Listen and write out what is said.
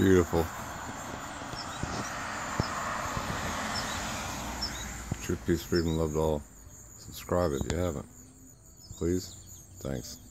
Beautiful. True Peace Freedom Loved All. Subscribe if you haven't. Please. Thanks.